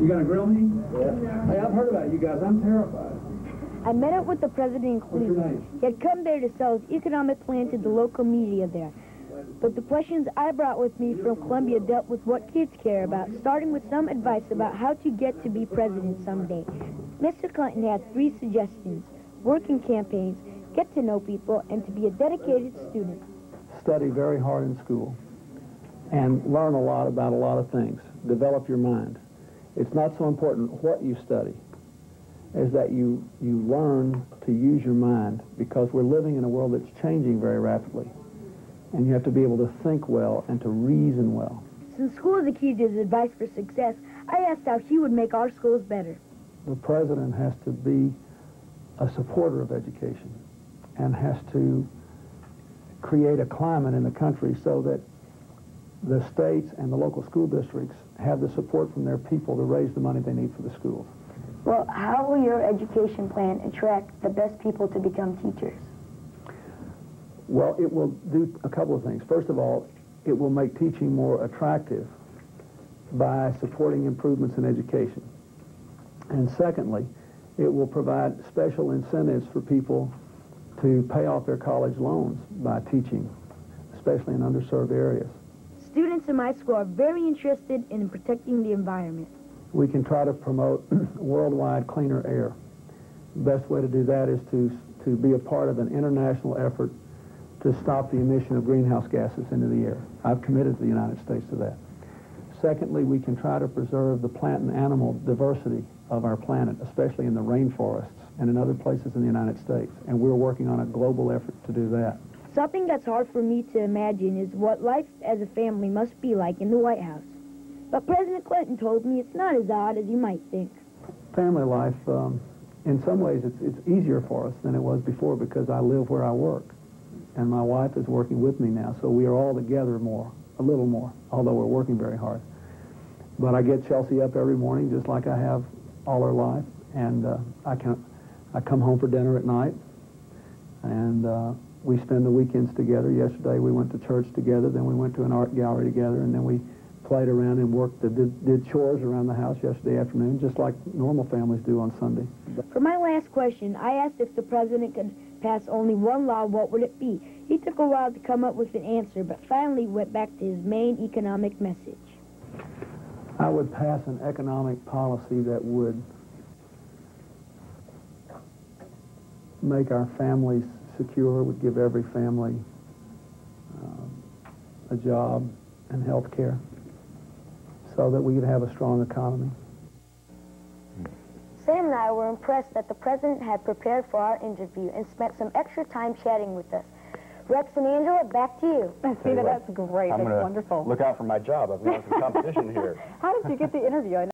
You gonna grill me? Yeah. Hey, I've heard about you guys. I'm terrified. I met up with the president in Cleveland. He had come there to sell his economic plan to the local media there. But the questions I brought with me from Columbia dealt with what kids care about, starting with some advice about how to get to be president someday. Mr. Clinton had 3 suggestions: work in campaigns, get to know people, and to be a dedicated student. Study very hard in school and learn a lot about a lot of things. Develop your mind. It's not so important what you study as that you learn to use your mind, because we're living in a world that's changing very rapidly, and you have to be able to think well and to reason well. Since school is the key to his advice for success, I asked how he would make our schools better. The president has to be a supporter of education and has to create a climate in the country so that the states and the local school districts have the support from their people to raise the money they need for the schools. Well, how will your education plan attract the best people to become teachers? Well, it will do a couple of things. First of all, it will make teaching more attractive by supporting improvements in education. And secondly, it will provide special incentives for people to pay off their college loans by teaching, especially in underserved areas. Students in my school are very interested in protecting the environment. We can try to promote worldwide cleaner air. The best way to do that is to be a part of an international effort to stop the emission of greenhouse gases into the air. I've committed to the United States to that. Secondly, we can try to preserve the plant and animal diversity of our planet, especially in the rainforests and in other places in the United States, and we're working on a global effort to do that. Something that's hard for me to imagine is what life as a family must be like in the White House. But President Clinton told me it's not as odd as you might think. Family life, in some ways, it's easier for us than it was before, because I live where I work, and my wife is working with me now, so we are all together more, a little more, although we're working very hard. But I get Chelsea up every morning, just like I have all her life, and I come home for dinner at night, and we spend the weekends together. Yesterday we went to church together, then we went to an art gallery together, and then we played around and worked, did chores around the house yesterday afternoon, just like normal families do on Sunday. For my last question, I asked if the president could pass only one law, what would it be? He took a while to come up with an answer, but finally went back to his main economic message. I would pass an economic policy that would make our families secure, would give every family a job and health care, so that we could have a strong economy. Sam and I were impressed that the president had prepared for our interview and spent some extra time chatting with us. Rex and Angela, back to you. Stephen, that's great. That's wonderful. Look out for my job. I've got some competition here. How did you get the interview?